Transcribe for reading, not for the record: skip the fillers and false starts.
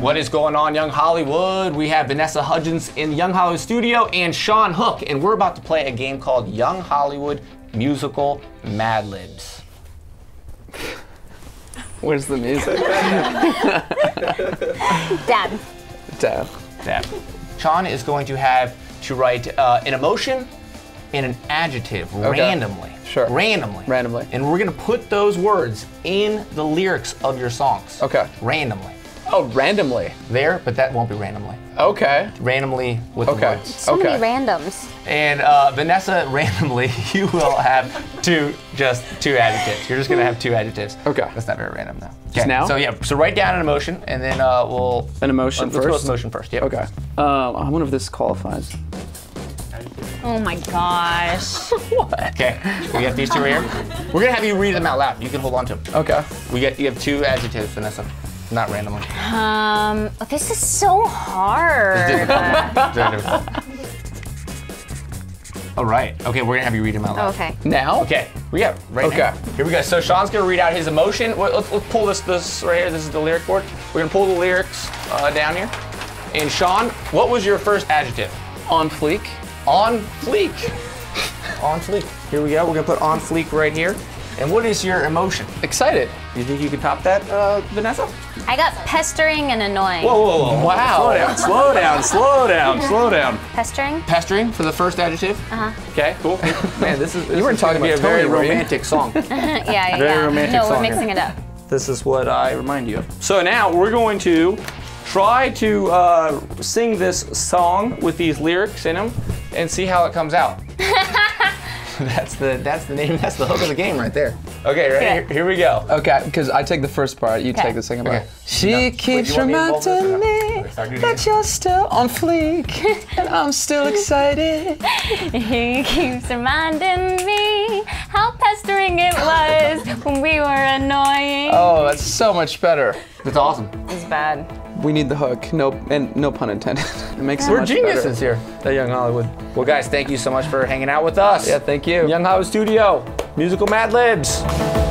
What is going on, Young Hollywood? We have Vanessa Hudgens in the Young Hollywood studio and Shawn Hook, and we're about to play a game called Young Hollywood Musical Mad Libs. Where's the music? Dab. Dab. Dab. Shawn is going to have to write an emotion and an adjective randomly. Sure. Randomly. And we're gonna put those words in the lyrics of your songs. Okay. Randomly. Oh, randomly. There, but that won't be randomly. Okay. Randomly with the words. So many randoms. And Vanessa, randomly, you will have two adjectives. You're just gonna have two adjectives. Okay. That's not very random though. Okay. Just now? So yeah, so write down an emotion and then we'll... An emotion first? Let's go with emotion first, yeah. Okay. I wonder if this qualifies. Oh my gosh. What? Okay, we got these two right here. We're gonna have you read them out loud. You can hold on to them. Okay. You have two adjectives, Vanessa. Not randomly. This is so hard. All right. Okay, we're gonna have you read them out loud. Okay. Now? Okay. Yeah. Right now. Here we go. So Shawn's gonna read out his emotion. Let's pull this right here. This is the lyric board. We're gonna pull the lyrics down here. And Shawn, what was your first adjective? On fleek. On fleek. On fleek. Here we go. We're gonna put on fleek right here. And what is your emotion? Excited. You think you could top that, Vanessa? I got pestering and annoying. Whoa, whoa, whoa. Wow. Slow down, slow down, slow down, slow down. Pestering? Pestering for the first adjective. Uh-huh. Okay, cool. Man, this weren't talking about a very romantic song. Yeah. Very romantic song. No, we're mixing it up. This is what I remind you of. So now we're going to try to sing this song with these lyrics in them and see how it comes out. That's the name, that's the hook of the game right there. Okay, ready? Right, here we go. Okay, because I take the first part, you take the second part. Okay. She keeps reminding me that you're still on fleek and I'm still excited. He keeps reminding me how pestering it was when we were annoying. Oh, that's so much better. That's awesome. It's bad. We need the hook, no pun intended. It makes it much better. We're geniuses here at Young Hollywood. Well guys, thank you so much for hanging out with us. Yeah, thank you. Young Hollywood Studio, Musical Mad Libs.